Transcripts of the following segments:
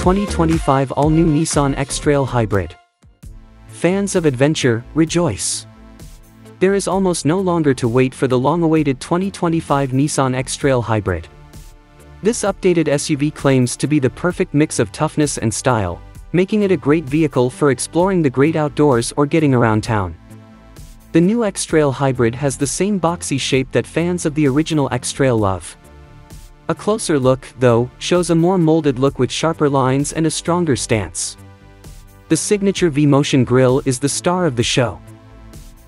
2025 all-new Nissan X-Trail Hybrid. Fans of adventure, rejoice! There is almost no longer to wait for the long-awaited 2025 Nissan X-Trail Hybrid. This updated SUV claims to be the perfect mix of toughness and style, making it a great vehicle for exploring the great outdoors or getting around town. The new X-Trail Hybrid has the same boxy shape that fans of the original X-Trail love. A closer look, though, shows a more molded look with sharper lines and a stronger stance. The signature V-Motion grille is the star of the show.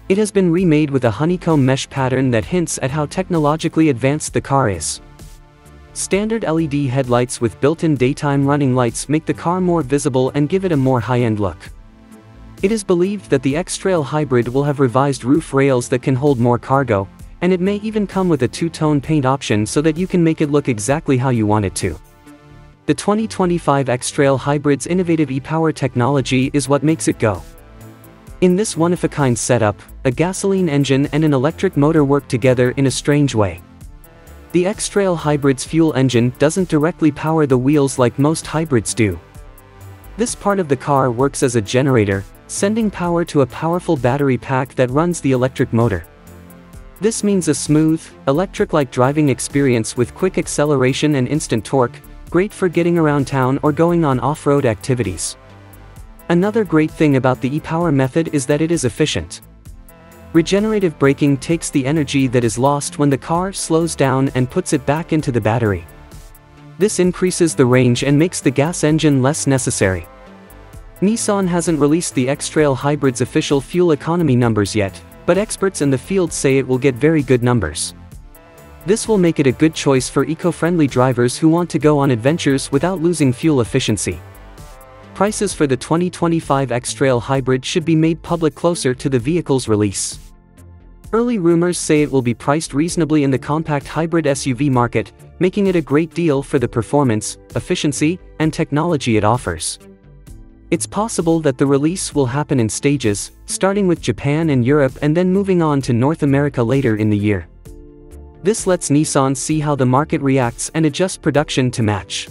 It has been remade with a honeycomb mesh pattern that hints at how technologically advanced the car is. Standard LED headlights with built-in daytime running lights make the car more visible and give it a more high-end look. It is believed that the X-Trail Hybrid will have revised roof rails that can hold more cargo, and it may even come with a two-tone paint option so that you can make it look exactly how you want it to. The 2025 X-Trail Hybrid's innovative e-POWER technology is what makes it go. In this one-of-a-kind setup, a gasoline engine and an electric motor work together in a strange way. The X-Trail Hybrid's fuel engine doesn't directly power the wheels like most hybrids do. This part of the car works as a generator, sending power to a powerful battery pack that runs the electric motor. This means a smooth, electric-like driving experience with quick acceleration and instant torque, great for getting around town or going on off-road activities. Another great thing about the e-POWER method is that it is efficient. Regenerative braking takes the energy that is lost when the car slows down and puts it back into the battery. This increases the range and makes the gas engine less necessary. Nissan hasn't released the X-Trail Hybrid's official fuel economy numbers yet, but experts in the field say it will get very good numbers. This will make it a good choice for eco-friendly drivers who want to go on adventures without losing fuel efficiency. Prices for the 2025 X-Trail Hybrid should be made public closer to the vehicle's release. Early rumors say it will be priced reasonably in the compact hybrid SUV market, making it a great deal for the performance, efficiency, and technology it offers. It's possible that the release will happen in stages, starting with Japan and Europe and then moving on to North America later in the year. This lets Nissan see how the market reacts and adjust production to match.